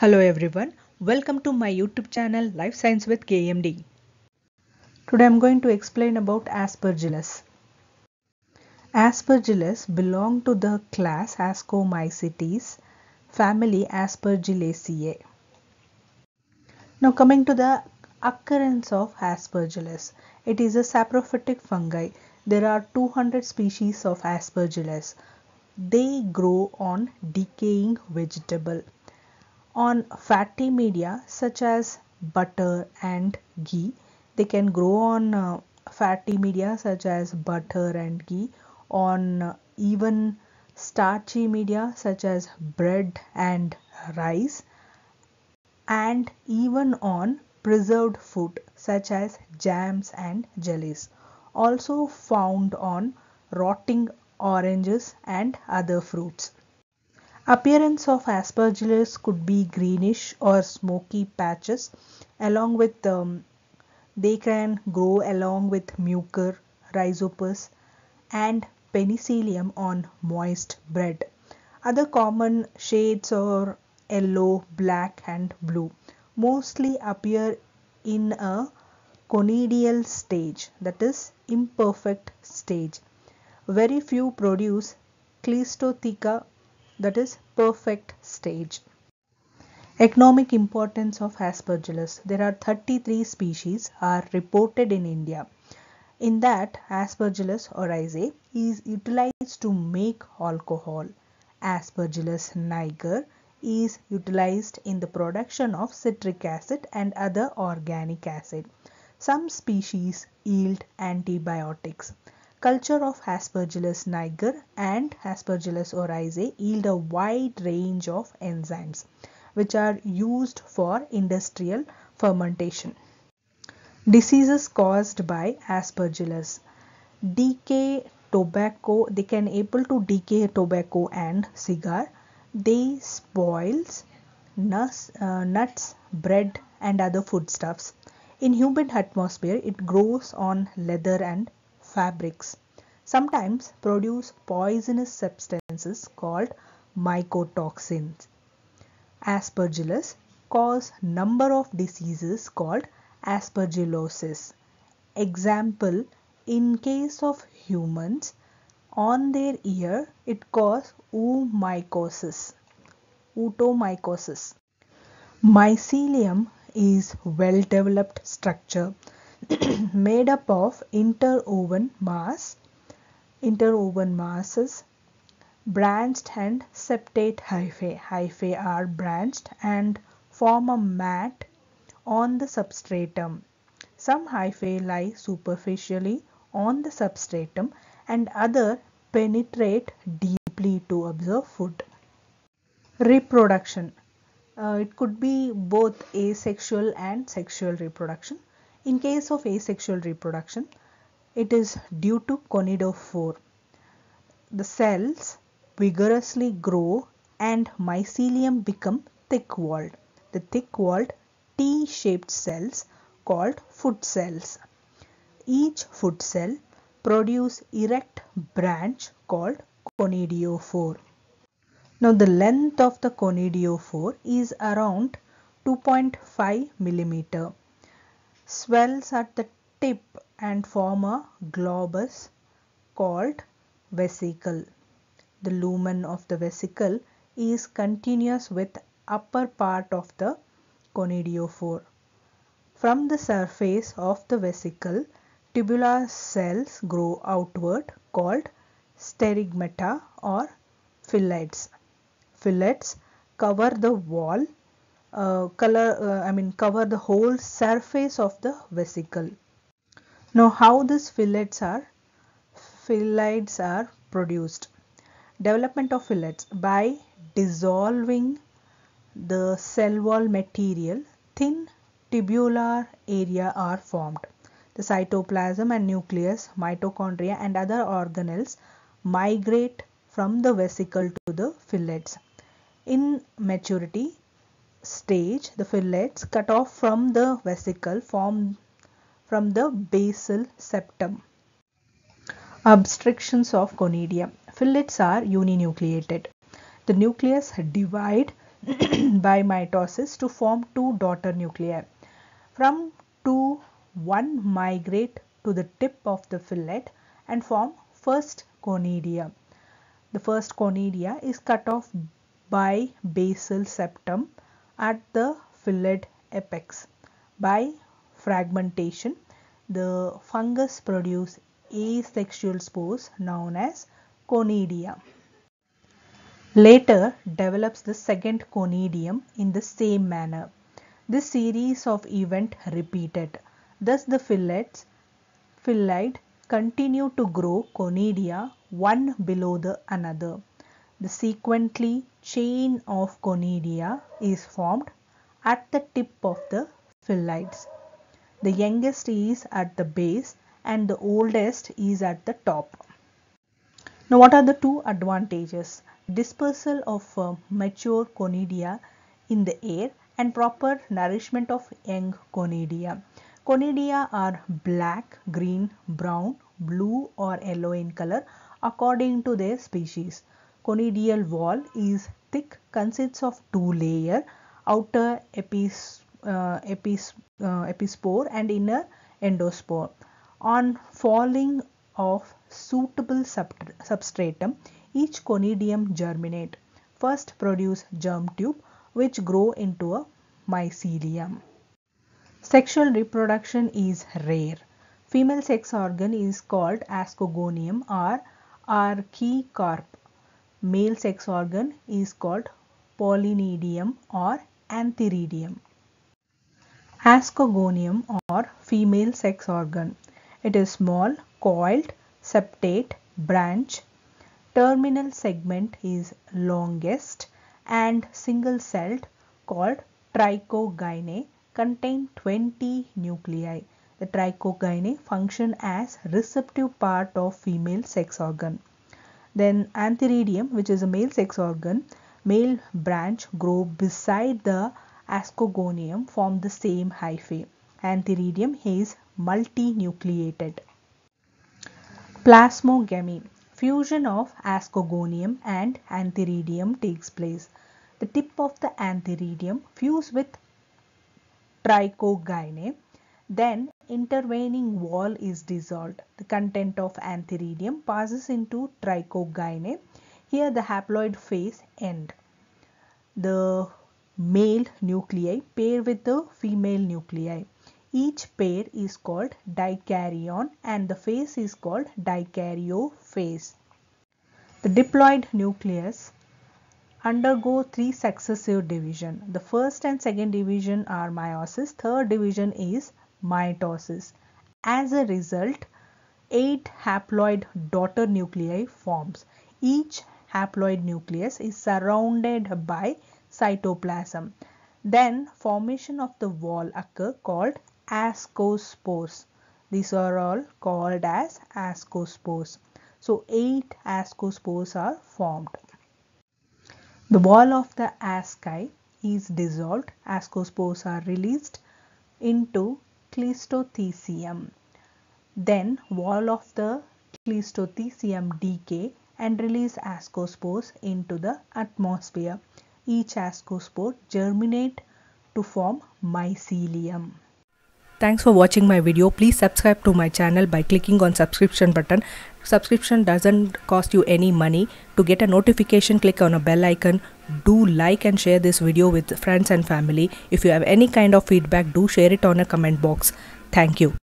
Hello everyone, welcome to my YouTube channel Life Science with KMD. Today I am going to explain about Aspergillus. Aspergillus belong to the class Ascomycetes, family Aspergillaceae. Now coming to the occurrence of Aspergillus, it is a saprophytic fungi. There are 200 species of Aspergillus. They grow on decaying vegetable, on fatty media such as butter and ghee. They can grow on fatty media such as butter and ghee, on even starchy media such as bread and rice, and even on preserved food such as jams and jellies. Also found on rotting oranges and other fruits. Appearance of Aspergillus could be greenish or smoky patches. Along with they can grow along with mucor, rhizopus and penicillium on moist bread. Other common shades are yellow, black and blue. Mostly appear in a conidial stage, that is imperfect stage. Very few produce cleistothecia, that is perfect stage. Economic importance of Aspergillus. There are 33 species are reported in India. In that, Aspergillus oryzae is utilized to make alcohol. Aspergillus niger is utilized in the production of citric acid and other organic acid. Some species yield antibiotics. Culture of Aspergillus niger and Aspergillus oryzae yield a wide range of enzymes which are used for industrial fermentation. Diseases caused by Aspergillus. Decay tobacco. They can able to decay tobacco and cigar. They spoils nuts, bread and other foodstuffs. In humid atmosphere, it grows on leather and fabrics. Sometimes produce poisonous substances called mycotoxins. Aspergillus cause number of diseases called aspergillosis. Example, in case of humans, on their ear it cause otomycosis. Mycelium is well developed structure made up of interoven masses, branched and septate hyphae. Hyphae are branched and form a mat on the substratum. Some hyphae lie superficially on the substratum and other penetrate deeply to observe food. Reproduction. It could be both asexual and sexual reproduction. In case of asexual reproduction, it is due to conidiophore. The cells vigorously grow and mycelium become thick-walled. The thick-walled T-shaped cells called foot cells. Each foot cell produces erect branch called conidiophore. Now the length of the conidiophore is around 2.5 millimeter. Swells at the tip and form a globus called vesicle. The lumen of the vesicle is continuous with upper part of the conidiophore. From the surface of the vesicle, tubular cells grow outward called sterigmata or phialides. Phialides cover the wall. Cover the whole surface of the vesicle. Now how these phialides are produced. Development of phialides by dissolving the cell wall material, thin tubular area are formed. The cytoplasm and nucleus, mitochondria and other organelles migrate from the vesicle to the phialides. In maturity stage, the phialides cut off from the vesicle from the basal septum. Obstructions of conidia. Phialides are uninucleated. The nucleus divide by mitosis to form two daughter nuclei. From two, one migrate to the tip of the fillet and form first conidia. The first conidia is cut off by basal septum at the fillet apex. By fragmentation, the fungus produce asexual spores known as conidia. Later develops the second conidium in the same manner. This series of events repeated. Thus the fillet continue to grow conidia one below the another. The sequently chain of conidia is formed at the tip of the phyllides. The youngest is at the base and the oldest is at the top. Now, what are the two advantages? Dispersal of mature conidia in the air and proper nourishment of young conidia. Conidia are black, green, brown, blue or yellow in color according to their species. Conidial wall is thick, consists of two layers, outer epispore and inner endospore. On falling of suitable substratum, each conidium germinate. First produce germ tube which grow into a mycelium. Sexual reproduction is rare. Female sex organ is called ascogonium or archicarp. Male sex organ is called polynidium or antheridium. Ascogonium or female sex organ. It is small, coiled, septate, branch. Terminal segment is longest and single-celled called trichogynae, contain 20 nuclei. The trichogynae function as receptive part of female sex organ. Then antheridium, which is a male sex organ, male branch grow beside the ascogonium, form the same hyphae. Antheridium is multinucleated. Plasmogamy. Fusion of ascogonium and antheridium takes place. The tip of the antheridium fuse with trichogynae. Then intervening wall is dissolved. The content of antheridium passes into trichogynae. Here the haploid phase end. The male nuclei pair with the female nuclei. Each pair is called dikaryon and the phase is called dikaryophase. The diploid nucleus undergo three successive divisions. The first and second division are meiosis, third division is mitosis. As a result, 8 haploid daughter nuclei forms. Each haploid nucleus is surrounded by cytoplasm. Then formation of the wall occur called ascospores. These are all called as ascospores. So 8 ascospores are formed. The wall of the asci is dissolved. Ascospores are released into cleistothecium. Then wall of the cleistothecium decay and release ascospores into the atmosphere. Each ascospore germinate to form mycelium. Thanks for watching my video. Please subscribe to my channel by clicking on subscription button. Subscription doesn't cost you any money. To get a notification, click on a bell icon. Do like and share this video with friends and family. If you have any kind of feedback, do share it on a comment box. Thank you.